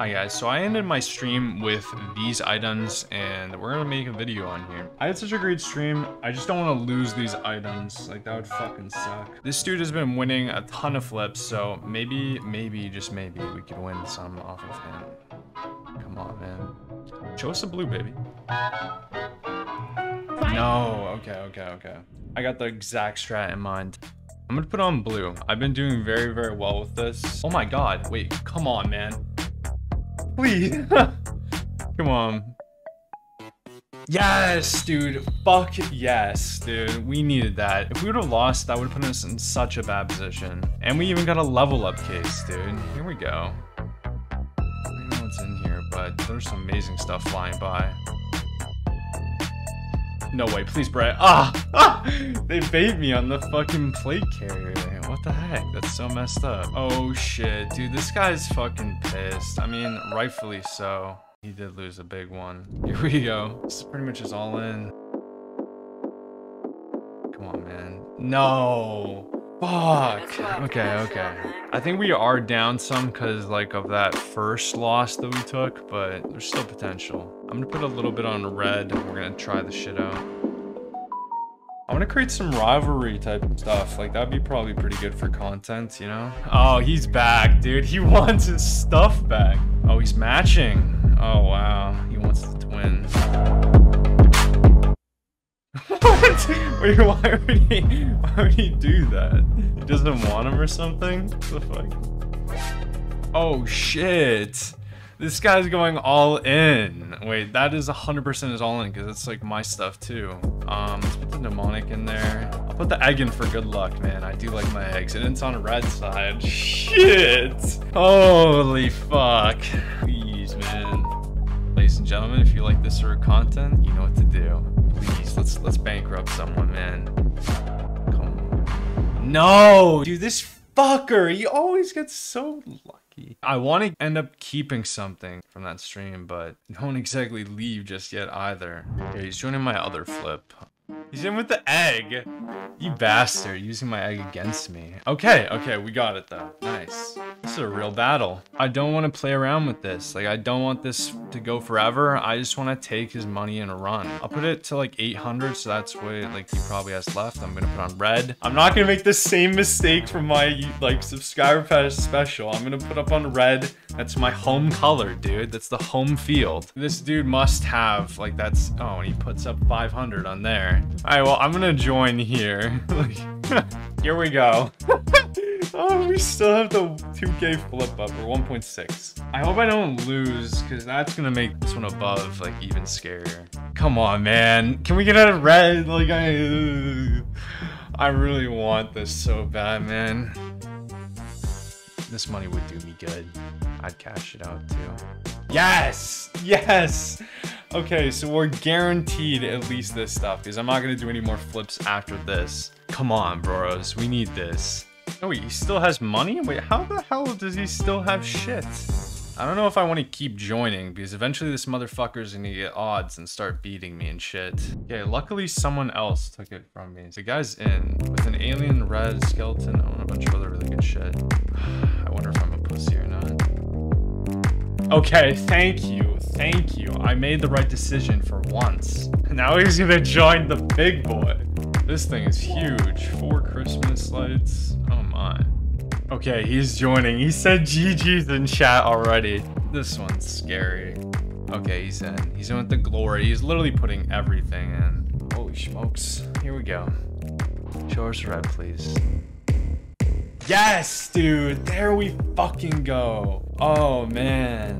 Hi guys, so I ended my stream with these items and we're gonna make a video on here. I had such a great stream, I just don't want to lose these items, like that would fucking suck. This dude has been winning a ton of flips, so maybe, just maybe, we could win some off of him. Come on, man. Show us the blue, baby. No, okay. I got the exact strat in mind. I'm gonna put on blue. I've been doing very, very well with this. Oh my god, wait, come on, man. Please. Come on. Yes, dude. Fuck yes, dude. We needed that. If we would have lost, that would put us in such a bad position. And we even got a level up case, dude. Here we go. I don't know what's in here, but there's some amazing stuff flying by. No way, please, Brett. Ah! They bait me on the fucking plate carrier. What the heck? That's so messed up. Oh shit, dude, this guy's fucking pissed. I mean, rightfully so. He did lose a big one. Here we go. This is pretty much just all in. Come on, man. No! Fuck! Okay. I think we are down some because, like, of that first loss that we took, but there's still potential. I'm gonna put a little bit on red. We're gonna try this shit out. I want to create some rivalry type stuff. Like, that'd be probably pretty good for content, you know? Oh, he's back, dude. He wants his stuff back. Oh, he's matching. Oh, wow. He wants the twins. What? Wait, why would he do that? He doesn't want him or something? What the fuck? Oh, shit. This guy's going all in. Wait, that is 100% is all in because it's like my stuff too. Let's put the mnemonic in there. I'll put the egg in for good luck, man. I do like my eggs, and it's on red side. Shit! Holy fuck! Please, man. Ladies and gentlemen, if you like this sort of content, you know what to do. Please, let's bankrupt someone, man. Come on. No, dude, this fucker. He always gets so lucky. I want to end up keeping something from that stream, but don't exactly leave just yet either. Yeah, he's joining my other flip. He's in with the egg. You bastard, using my egg against me. Okay, we got it though. Nice. This is a real battle. I don't want to play around with this. Like, I don't want this to go forever. I just want to take his money and run. I'll put it to like 800, so that's what like he probably has left. I'm gonna put on red. I'm not gonna make the same mistake from my like subscriber pass special. I'm gonna put up on red. That's my home color, dude. That's the home field. This dude must have like that's. Oh, and he puts up 500 on there. All right, well, I'm gonna join here. Here we go. Oh, we still have the 2K flip up, or 1.6. I hope I don't lose, because that's gonna make this one above, like, even scarier. Come on, man. Can we get out of red? Like, I really want this so bad, man. This money would do me good. I'd cash it out, too. Yes! Yes! Okay, so we're guaranteed at least this stuff, because I'm not gonna do any more flips after this. Come on, bros, we need this. Oh, wait, he still has money? Wait, how the hell does he still have shit? I don't know if I want to keep joining, because eventually this motherfucker's gonna get odds and start beating me and shit. Okay, luckily someone else took it from me. The guy's in with an alien red skeleton. Oh, and a bunch of other really good shit. I wonder if I'm a pussy or not. Okay, thank you. I made the right decision for once. Now he's gonna join the big boy. This thing is huge. 4 Christmas lights. Oh my. Okay, he's joining. He said GG's in chat already. This one's scary. Okay, he's in. He's in with the glory. He's literally putting everything in. Holy smokes. Here we go. Show us red, please. Yes, dude. There we fucking go. Oh, man.